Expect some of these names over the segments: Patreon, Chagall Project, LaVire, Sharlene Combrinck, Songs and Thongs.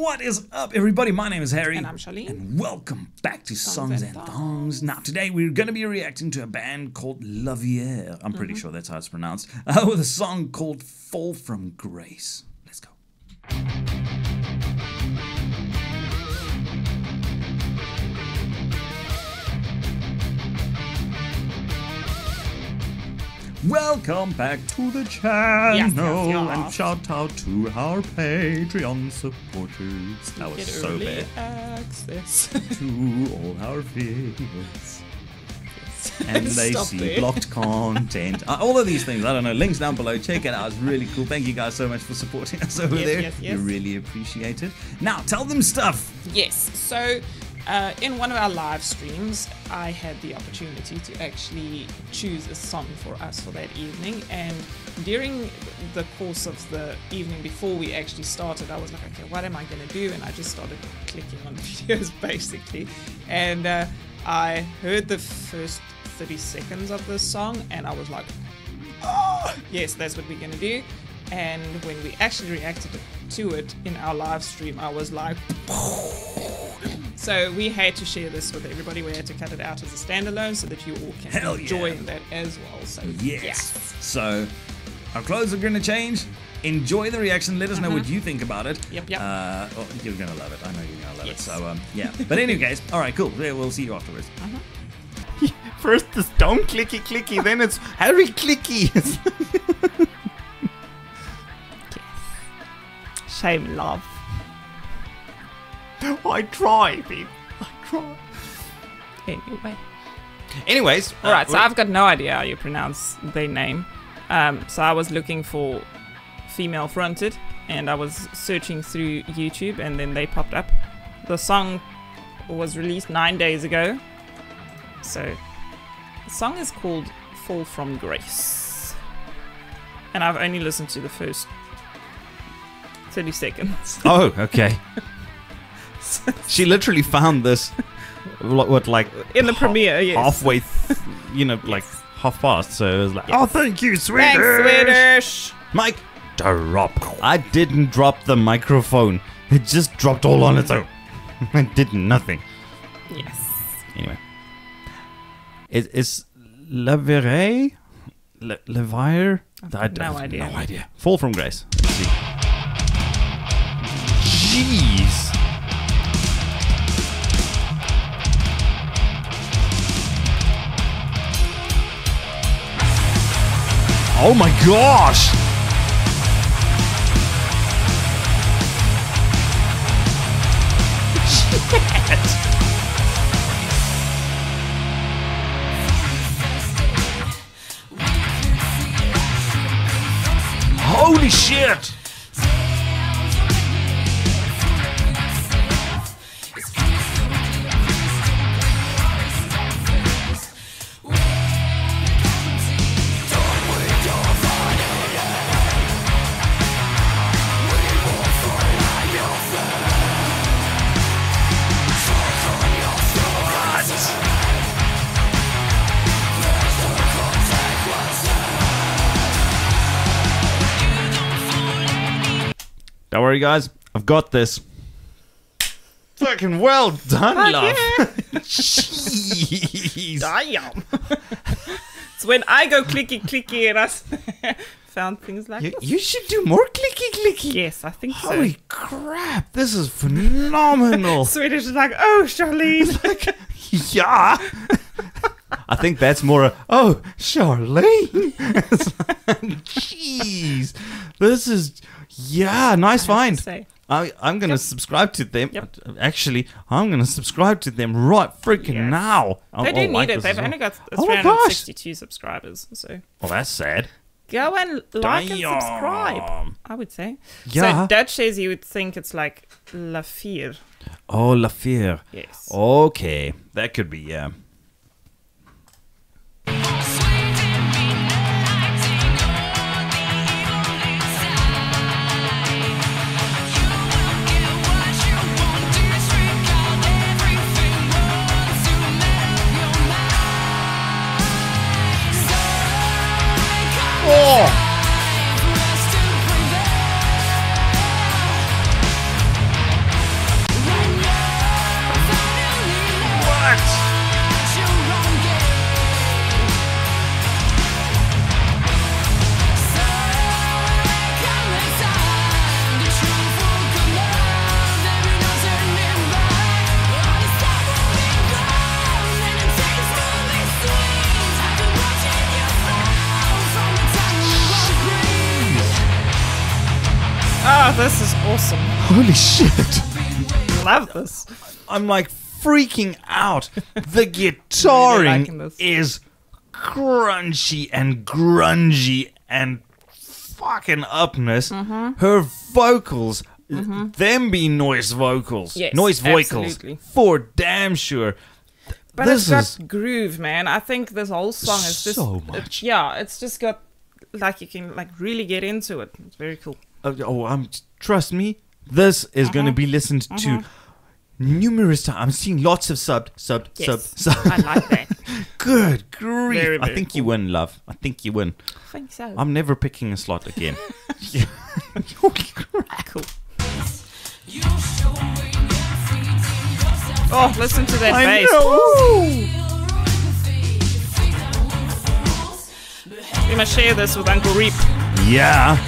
What is up, everybody? My name is Harry. And I'm Charlene. And welcome back to Songs and Thongs. Now, today we're going to be reacting to a band called LaVire. I'm pretty sure that's how it's pronounced. With a song called Fall From Grace. Let's go. Welcome back to the channel, and shout out to our Patreon supporters. That was so bad. Access to all our videos. And they see blocked content. All of these things, I don't know. Links down below. Check it out. It's really cool. Thank you guys so much for supporting us over there. Yes. We really appreciate it. Now, tell them stuff. Yes. So, in one of our live streams, I had the opportunity to actually choose a song for us for that evening. And during the course of the evening, before we actually started, I was like, okay, what am I going to do? And I just started clicking on videos, basically. And I heard the first 30 seconds of this song, and I was like, oh, yes, that's what we're going to do. And when we actually reacted to it in our live stream, I was like... So we had to share this with everybody. We had to cut it out as a standalone so that you all can enjoy that as well. So yes. So our clothes are going to change. Enjoy the reaction. Let us know what you think about it. Yep. Oh, you're going to love it. I know you're going to love it. So yeah. But anyway, guys. All right, cool. We'll see you afterwards. First it's don't clicky clicky, then it's Harry clicky. Shame, love. I try, babe. I try. Anyway. Anyways. Alright, so I've got no idea how you pronounce their name. So I was looking for female fronted, and I was searching through YouTube, and then they popped up. The song was released 9 days ago. So the song is called Fall From Grace. And I've only listened to the first 30 seconds. Oh, okay. She literally found this, what, like in the premiere, halfway, you know, like half past. So it was like, oh, thank you, Swedish. Thanks, Swedish. Mike, drop. I didn't drop the microphone. It just dropped all on its own. I did nothing. Yes. Anyway, it's LaVire. LaVire. I have no idea. Fall From Grace. Let's see. Jeez. Oh my gosh! Shit. Holy shit! Don't worry, guys. I've got this. Fucking well done, love. Yeah. Jeez. Damn. It's when I go clicky clicky and I found things like this. You should do more clicky clicky. Yes, I think so. Holy crap. This is phenomenal. Swedish is like, oh, Charlene. Like, yeah. I think that's more a, oh, Charlene. Jeez. This is... Yeah, nice find. I'm going to subscribe to them. Yep. Actually, I'm going to subscribe to them right freaking now. They do need it. They've only got 362 subscribers. So. Well, that's sad. Go and like and subscribe, I would say. Yeah. So Dutch says you would think it's like LaVire. Oh, LaVire. Yes. Okay. That could be, yeah. awesome. Holy shit. Love this. I'm like freaking out. The guitaring really is crunchy and grungy and fucking upness. Mm-hmm. Her vocals, mm-hmm. them be noise vocals. Yes, noise vocals. Absolutely. For damn sure. But this it's got groove, man. I think this whole song is just so much. Yeah, it's just got like you can like really get into it. It's very cool. Oh, trust me, this is going to be listened to numerous times. I'm seeing lots of sub. I like that. Good grief! Very, very cool. You win, love. I think you win. I think so. I'm never picking a slot again. Cool. Oh, listen to that bass. I know. We must share this with Uncle Reap. Yeah.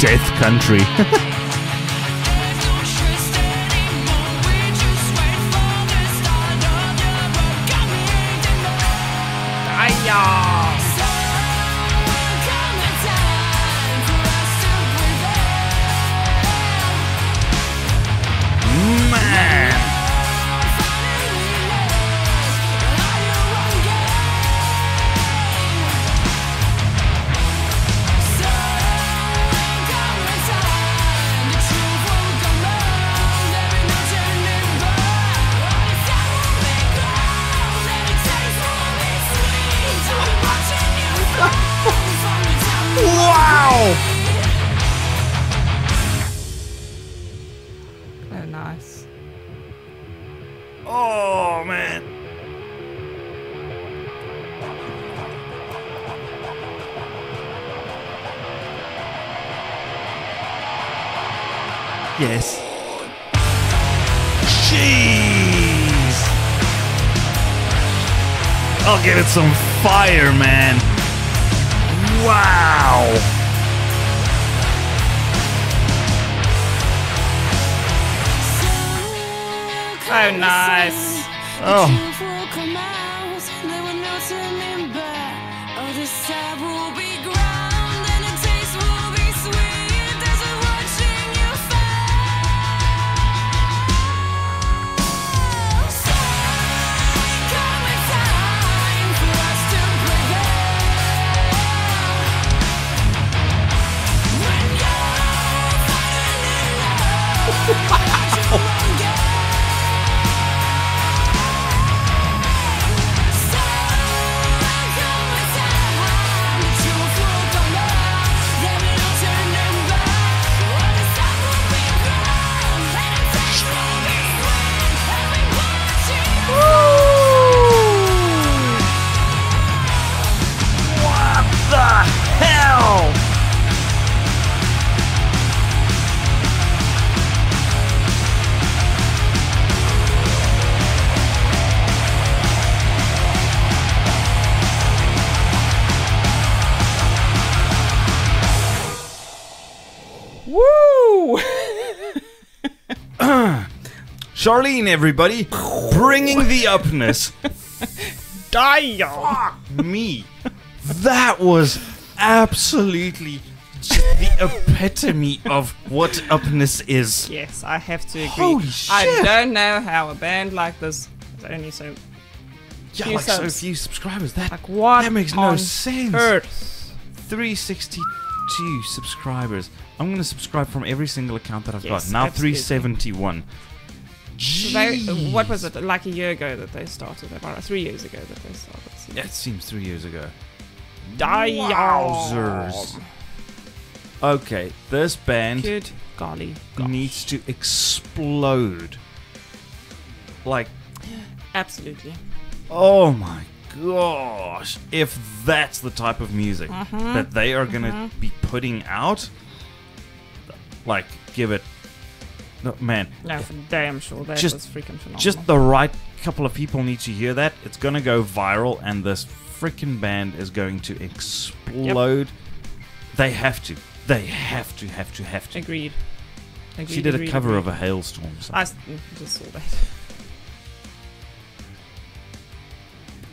Death Country. Man. Wow! Oh, man. Yes. Jeez. I'll give it some fire, man. Wow. Oh, nice. Oh. Charlene, everybody, bringing the upness. Fuck me. That was absolutely the epitome of what upness is. Yes, I have to agree. Holy shit. I don't know how a band like this is only so few, like so few subscribers. That makes no sense. Earth. 362 subscribers. I'm going to subscribe from every single account that I've got. Now absolutely. 371. So what was it, like a year ago that they started? About 3 years ago that they started. So yeah, it seems 3 years ago. Yowzers. Okay, this band needs to explode. Like, absolutely. Oh my gosh! If that's the type of music that they are gonna be putting out, like, give it Man. No, for damn sure. That was freaking phenomenal. Just the right couple of people need to hear that. It's going to go viral, and this freaking band is going to explode. Yep. They have to. They have to. Agreed. She did a cover of A Hailstorm. So. I just saw that.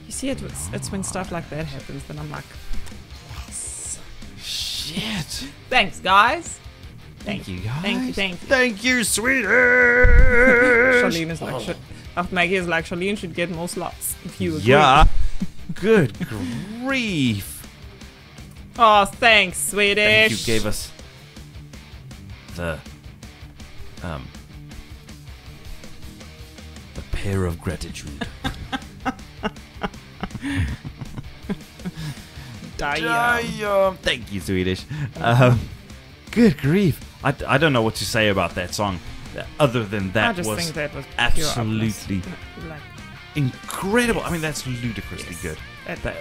You see, it's when stuff like that happens, then I'm like, yes. Shit. Thanks, guys. Thank you, guys. Thank you. Thank you, sweetie. Charlene is like, Maggie is like, Charlene should get more slots if you agree. Yeah. Good grief. Oh, thanks, sweetie. Thank you gave us the pair of gratitude. Thank you, Swedish. Good grief. I don't know what to say about that song other than that was absolutely incredible. Yes. I mean, that's ludicrously good. That,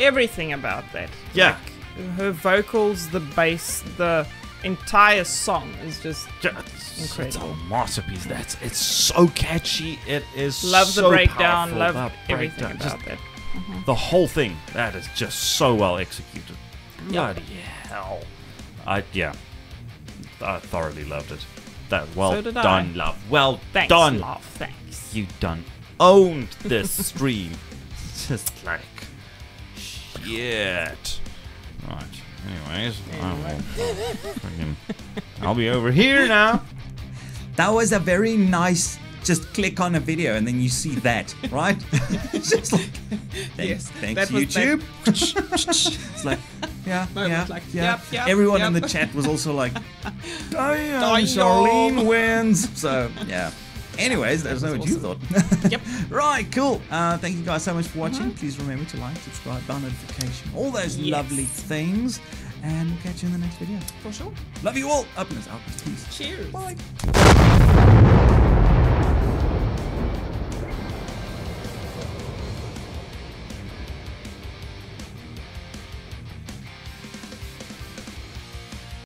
everything about that. Yeah. Like, her vocals, the bass, the entire song is just incredible. It's a masterpiece. It's so catchy. It is so powerful. Love everything about that. Mm-hmm. The whole thing. That is just so well executed. Bloody hell. I thoroughly loved it. Well done, love. Well done. Love. Thanks. You done owned this stream. Just like shit. Right. Anyways, I'll be over here now. That was a very nice. Just click on a video and then you see that, right? Just like, thanks YouTube. It's like, Everyone in the chat was also like, damn, Charlene wins. So yeah. Anyways, let us know what you thought. Yep. Right, cool. Thank you guys so much for watching. Please remember to like, subscribe, bell notification, all those lovely things. And we'll catch you in the next video. For sure. Love you all. Up and out. Peace. Cheers. Bye.